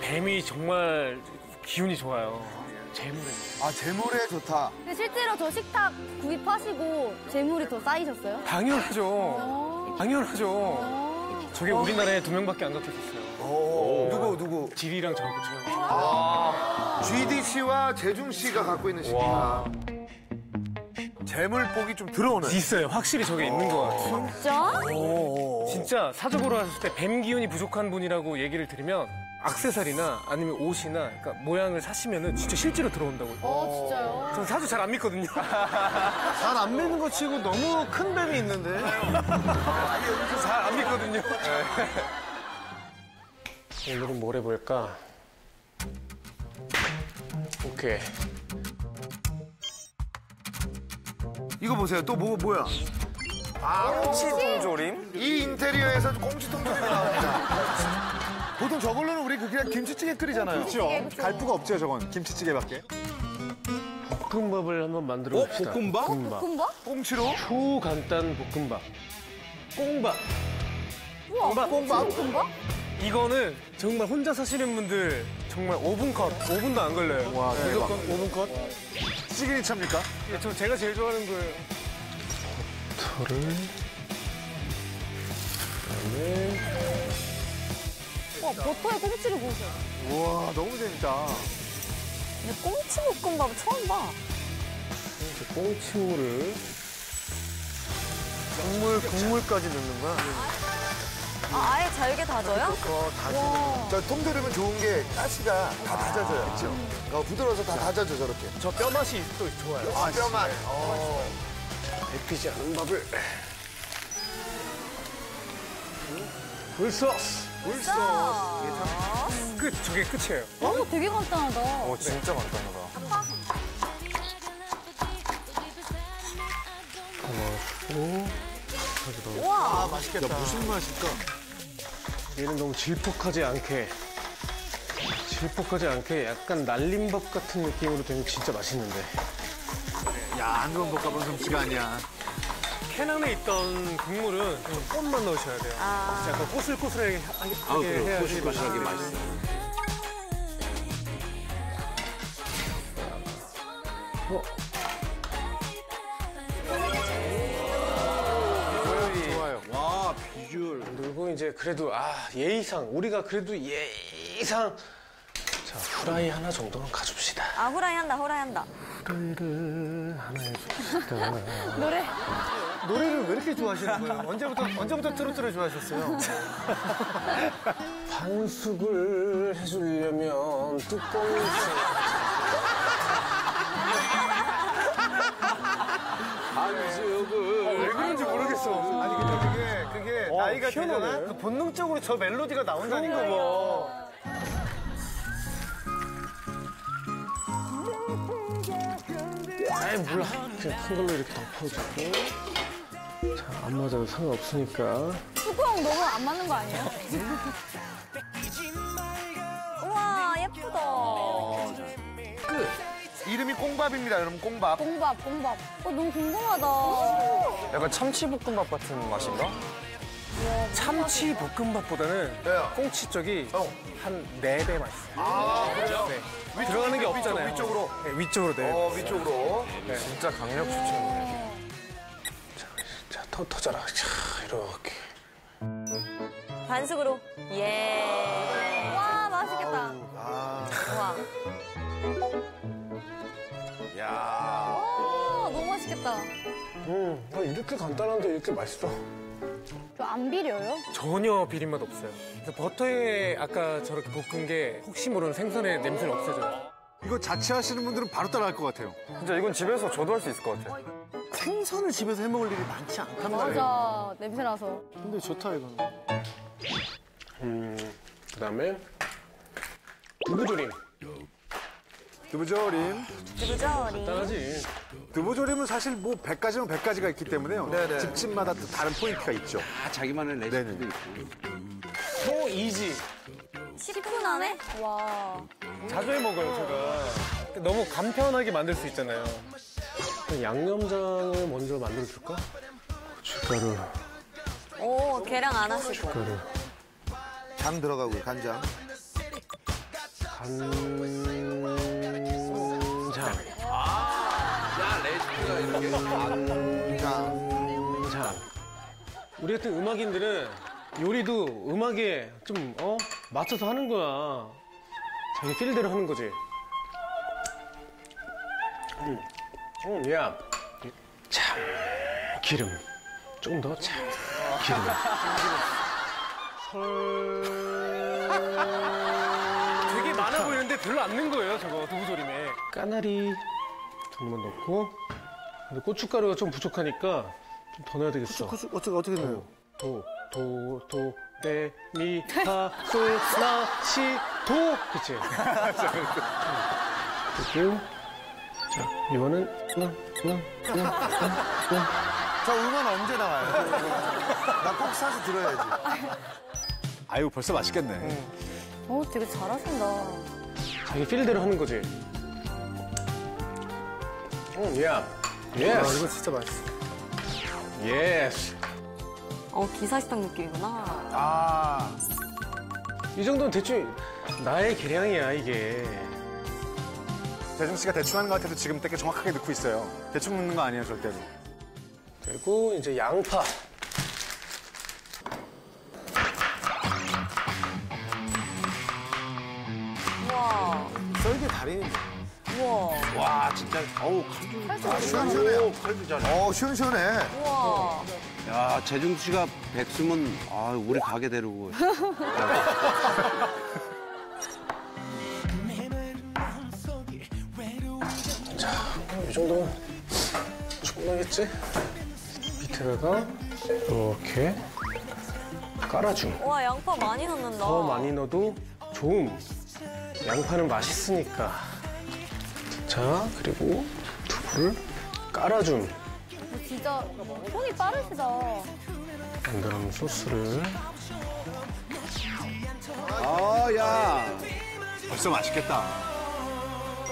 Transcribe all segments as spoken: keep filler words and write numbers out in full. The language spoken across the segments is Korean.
뱀이 정말 기운이 좋아요. 재물에. 아, 재물에 좋다. 근데 실제로 저 식탁 구입하시고 재물이 더 쌓이셨어요? 당연하죠. 당연하죠. 저게 우리나라에 두 명밖에 안 잡혀있어요. 오. 누구, 누구? 지리랑 저하고 저요. 아, 지디 씨와 재중 씨가 갖고 있는 식탁. 재물복이 좀 들어오네. 있어요. 확실히 저게 있는 것 같아요. 진짜? 오. 진짜 사적으로 하셨을 때 뱀 기운이 부족한 분이라고 얘기를 드리면 액세서리나 아니면 옷이나 그러니까 모양을 사시면은 진짜 실제로 들어온다고. 어, 진짜요? 저는 사주 잘 안 믿거든요. 잘 안 믿는 거 치고 너무 큰 뱀이 있는데. 저 잘 안 믿거든요. 네. 오늘은 뭘 해볼까? 오케이. 이거 보세요. 또 뭐, 뭐야? 아, 꽁치통조림? 이 인테리어에서 꽁치통조림이 나옵니다. 보통 저걸로는 우리 그냥 김치찌개 끓이잖아요. 그렇죠. 갈프가 없죠, 저건. 김치찌개밖에. 볶음밥을 한번 만들어 봅시다. 어? 볶음밥? 볶음밥? 볶음밥? 꽁치로? 초간단 볶음밥. 꽁밥. 우와, 꽁밥. 꽁밥? 꽁밥? 이거는 정말 혼자 사시는 분들 정말 오 분 컷, 오 분도 안 걸려요. 와, 네, 무조건 오 분 컷. 시그니처입니까? 예, 저 제가 제일 좋아하는 거예요. 버터를. 그다음에. 와, 버터에 꽁치를 보세요. 우와, 너무 재밌다. 근데 꽁치 볶음밥 처음 봐. 꽁치물을. 국물, 국물까지 넣는 거야? 아, 아예 잘게 다져요? 어, 다져요. 저 통조림은 좋은 게 가시가 다 다져져요. 그렇죠? 어, 부드러워서 다 다져져, 저렇게. 저 뼈맛이 또 좋아요. 아, 뼈맛. 어. 데피지 않은 밥을. 굴소스. 굴소스. 끝. 저게 끝이에요. 어, 되게 간단하다. 어, 진짜 네. 간단하다. 고마워. 오. 와, 맛있겠다. 야, 무슨 맛일까? 얘는 너무 질퍽하지 않게. 질퍽하지 않게 약간 날림밥 같은 느낌으로 되면 진짜 맛있는데. 야, 안 그런 것과 무슨 솜씨가 아니야. 캔 안에 있던 국물은 꽃만 넣으셔야 돼요. 아 약간 꼬슬꼬슬하게 아, 해야지. 꼬슬꼬슬하게 맛있어요. 어. 좋아요. 와, 비주얼. 그리고 이제 그래도 아 예의상 우리가 그래도 예의상 자 후라이 하나 정도는 가줍시다. 아 후라이 한다, 후라이 한다. 후라이를 하나 해줍시다. 노래. 노래를 왜 이렇게 좋아하시는 거예요? 언제부터, 언제부터 트로트를 좋아하셨어요? 반숙을 해주려면 뚜껑이 반숙을. 아, 왜 그런지 모르겠어. 아니, 근데 그게, 그게 와, 나이가 되잖아? 그 본능적으로 저 멜로디가 나온다니까, 뭐. 아이 몰라. 그냥 큰 걸로 이렇게 덮어주고. 자, 안 맞아도 상관없으니까. 뚜껑 너무 안 맞는 거 아니에요? 우와, 예쁘다. 어... 끝. 이름이 꽁밥입니다, 여러분. 꽁밥. 꽁밥, 꽁밥. 어, 너무 궁금하다. 약간 참치볶음밥 같은 맛인가? 와, 참치볶음밥보다는 네. 꽁치 쪽이 어. 한 네 배 맛있어요. 아, 그래요? 네. 위, 들어가는 게 없잖아요. 위쪽으로. 네, 위쪽으로. 네. 어, 위쪽으로. 네. 진짜 강력 추천이에요. 자, 자, 터, 터져라. 자, 이렇게. 반숙으로. 예. 와, 맛있겠다. 아. 와. 야. 오, 너무 맛있겠다. 음, 나 이렇게 간단한데 이렇게 맛있어. 저 안 비려요? 전혀 비린맛 없어요. 그래서 버터에 아까 저렇게 볶은 게 혹시 모르는 생선의 냄새는 없어져요. 이거 자취하시는 분들은 바로 따라할 것 같아요. 진짜 이건 집에서 저도 할 수 있을 것 같아요. 생선을 집에서 해먹을 일이 많지 않단 말이에요. 맞아, 냄새나서. 근데 좋다, 이거는. 음, 그 다음에 두부조림. 두부조림. 두부조림. 간단하지. 두부조림은 사실 뭐 백 가지면 백 가지가 있기 때문에요. 네네. 집집마다 또 다른 포인트가 있죠. 아, 자기만의 레시피도 있고. 소 이지. 십 분 안에? 와. 자주 해 먹어요, 제가. 너무 간편하게 만들 수 있잖아요. 양념장을 먼저 만들어줄까? 고춧가루. 오, 계량 안 하시고. 고춧가루. 장 들어가고 간장. 간장. 아, 야 레시피가 이렇게. 간장. 우리 같은 음악인들은 요리도 음악에 좀 어 맞춰서 하는 거야. 자기 필대로 하는 거지. 음, 음, 야, 참 기름. 조금 더 참 기름. 설. 되게 많아 보이는데 별로 안 넣은 거예요, 저거 두부조림에. 까나리 정도만 넣고. 근데 고춧가루가 좀 부족하니까 좀 더 넣어야 되겠어. 고춧 고춧 어떻게 넣어요? 도 도 도 데 미 파 소 라 시 도. 그치? 그리고 자 이거는 저 음원 언제 나와요? 나 꼭 사서 들어야지. 아유 벌써 맛있겠네. 응. 어 되게 잘하신다. 자기 필대로 하는 거지. 음, 야, 예스. 이거 진짜 맛있어. 예스. 어 기사식당 느낌이구나. 아. 이 정도는 대충 나의 계량이야 이게. 재중 씨가 대충 하는 것 같아도 지금 되게 정확하게 넣고 있어요. 대충 넣는 거 아니에요 절대로. 그리고 이제 양파. 와. 썰기 달인이네. 우와. 와 진짜 어우 칼도. 아, 시원시원해. 칼도 잘해. 어 시원시원해. 우와. 야 재중 씨가 백수면 아 우리 가게 데리고. 자 이 정도면 충분하겠지? 밑에다가 이렇게 깔아주고. 와 양파 많이 넣는다. 더 많이 넣어도 좋음. 양파는 맛있으니까. 자 그리고 두부를 깔아줌. 진짜 손이 빠르시다. 안 그러면 소스를. 아야 벌써 맛있겠다.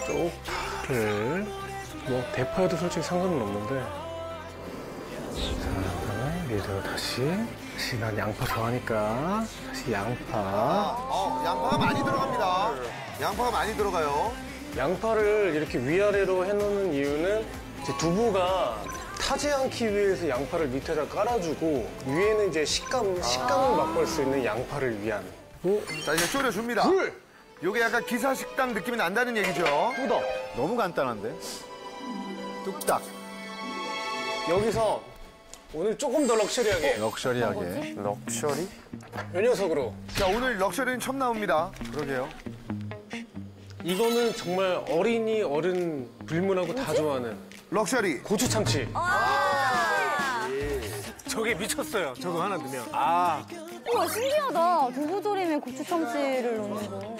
쪽파를 뭐 대파여도 솔직히 상관은 없는데. 여기다가 다시, 다시 난 양파 좋아하니까 다시 양파. 어, 양파가 많이 들어갑니다. 양파가 많이 들어가요. 양파를 이렇게 위아래로 해놓는 이유는 이제 두부가 타지 않기 위해서 양파를 밑에다 깔아주고 위에는 이제 식감, 식감을 맛볼 수 있는 양파를 위한. 오. 자 이제 졸여줍니다. 물. 이게 약간 기사식당 느낌이 난다는 얘기죠. 뚜덕. 너무 간단한데. 뚝딱. 여기서. 오늘 조금 더 럭셔리하게. 럭셔리하게. 럭셔리? 이 녀석으로. 자, 오늘 럭셔리는 처음 나옵니다. 그러게요. 이거는 정말 어린이, 어른, 불문하고 다 좋아하는. 럭셔리. 고추참치. 아 예. 저게 미쳤어요. 저거 하나 넣으면. 아. 우와, 신기하다. 두부조림에 고추참치를 넣는 거.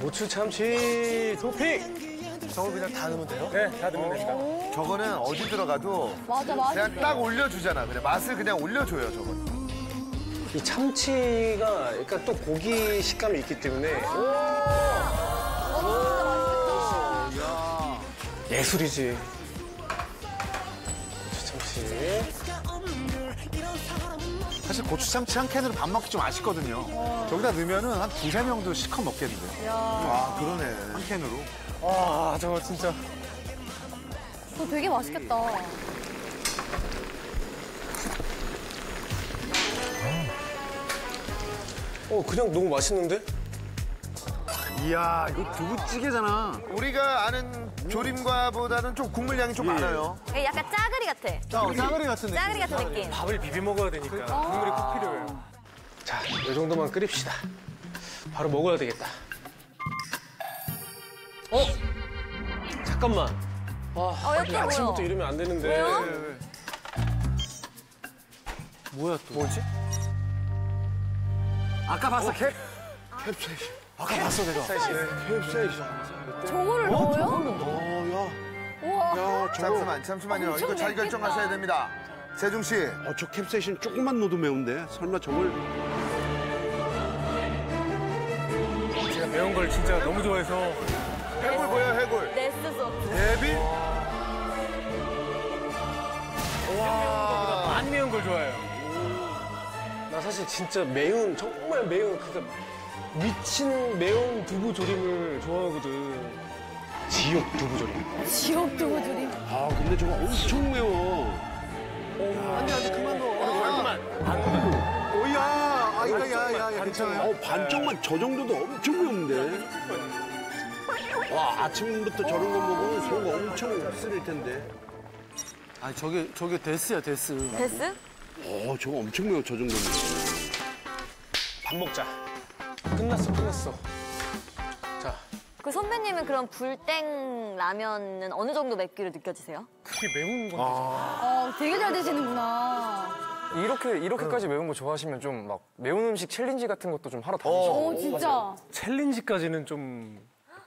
고추참치 도핑! 저거 그냥 다 넣으면 돼요? 네, 다 넣으면 됩니다. 저거는 어디 들어가도 맞아, 그냥 딱 올려주잖아. 그냥 맛을 그냥 올려줘요, 저거는. 이 참치가 약간 또 고기 식감이 있기 때문에. 오! 오! 야. 예술이지. 고추참치. 사실 고추참치 한 캔으로 밥 먹기 좀 아쉽거든요. 와. 저기다 넣으면 한 두세 명도 실컷 먹겠는데요. 아, 그러네. 한 캔으로. 와, 저거 진짜. 저 되게 맛있겠다. 어, 그냥 너무 맛있는데? 이야, 이거 두부찌개잖아. 우리가 아는 조림과보다는 좀 국물량이 좀 예. 많아요. 약간 짜글이 같아. 어, 짜글이 같은 느낌. 짜글이 같은 느낌. 밥을 비벼 먹어야 되니까 그러니까. 국물이 꼭 필요해요. 자, 이 정도만 끓입시다. 바로 먹어야 되겠다. 어? 잠깐만. 와, 어, 아침부터 이러면 안 되는데. 왜요? 뭐야 또? 뭐지? 아까 봤어, 어? 캡. 캡사이신. 아까 봤어, 내가. 캡사이신. 캡사이신. 저거를 넣어요? 어, 야. 우와. 야, 잠시만, 잠시만요. 이거 잘 결정하셔야 됩니다. 재중 씨. 어, 저 캡사이신 조금만 넣어도 매운데. 설마 저걸. 제가 매운 걸 진짜 너무 좋아해서. 해골 보여요, 해골. 네스트 소스. 예비? 와. 안 매운 걸 좋아해요. 나 사실 진짜 매운, 정말 정말 매운, 그래서 미친 매운 두부 조림을 좋아하거든. 지옥 두부 조림. 지옥 두부 조림. 아, 근데 저거 엄청 매워. 안 돼, 안 돼, 그만 넣어. 그만. 안 돼. 오야, 아, 이거, 야, 야, 야, 괜찮아요. 어, 반쪽만 저 정도도 엄청 매운데. 와, 아침부터 저런 거 먹으면 소가 엄청 쓰릴 텐데. 아, 저게, 저게 데스야, 데스. 데스? 어, 저거 엄청 매워, 저 정도면. 밥 먹자. 끝났어, 끝났어. 자. 그 선배님은 그럼 불땡 라면은 어느 정도 맵기로 느껴지세요? 그게 매운 건데. 아, 아 되게 잘 드시는구나. 이렇게, 이렇게까지 매운 거 좋아하시면 좀 막 매운 음식 챌린지 같은 것도 좀 하러 다니죠. 오, 진짜. 챌린지까지는 좀.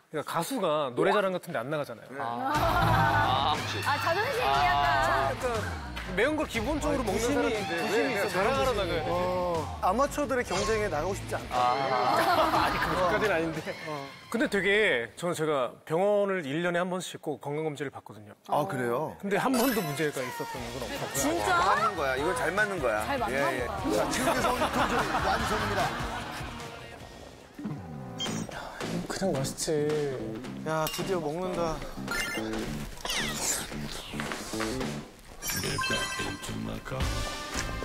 그러니까 가수가 노래자랑 같은 데 안 나가잖아요. 아, 아 자존심이 약간. 약간 매운 걸 기본적으로 아니, 먹는 사람인데 부심이 있어. 자랑하러 나가야 돼. 어, 아마추어들의 경쟁에 나가고 싶지 않다. 아, 아니 그것까지는 어. 아닌데. 어. 근데 되게 저는 제가 병원을 일 년에 한 번씩 꼭 건강검진을 받거든요. 아 그래요? 근데 한 번도 문제가 있었던 건 없었고요. 진짜? 잘 맞는 거야. 이건 잘 맞는 거야. 잘 맞는 예, 예. 거야. 자, 지금에서 완성입니다. 그냥 맛있지. 야, 드디어 먹는다.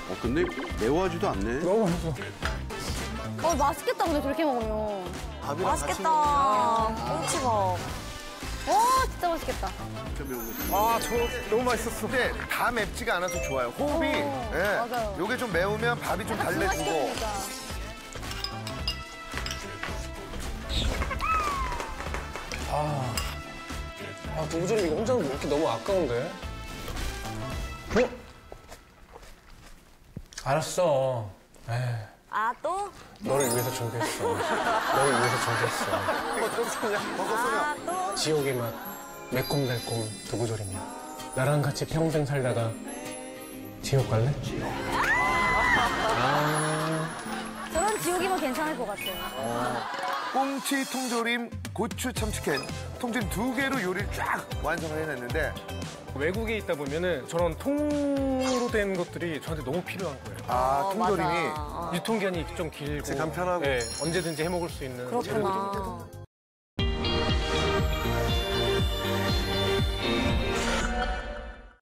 어, 근데 매워하지도 않네. 너무 맛있어. 어, 맛있겠다, 근데 저렇게 먹으면. 맛있겠다. 꽁치밥. 와, 진짜 맛있겠다. 아, 저 너무 맛있었어. 근데 다 맵지가 않아서 좋아요. 호흡이. 오, 예. 맞아요. 요게 좀 매우면 밥이 좀 달래주고. 아, 아 두부조림 이거 혼자 먹기 너무 아까운데? 어? 알았어. 에이. 아, 또? 너를 위해서 준비했어. 너를 위해서 준비했어. 버섯소냐? 버섯소냐? 아, 또? 지옥의 맛, 매콤달콤 두부조림이야. 나랑 같이 평생 살다가 지옥 갈래? 아. 저런 지옥이면 괜찮을 것 같아요. 아. 꽁치 통조림, 고추 참치캔, 통조림 두 개로 요리를 쫙 완성을 해냈는데 외국에 있다 보면은 저런 통으로 된 것들이 저한테 너무 필요한 거예요. 아, 어, 통조림이? 맞아. 유통기한이 좀 길고. 간편하고. 네, 언제든지 해먹을 수 있는. 그렇구나. 재료들이.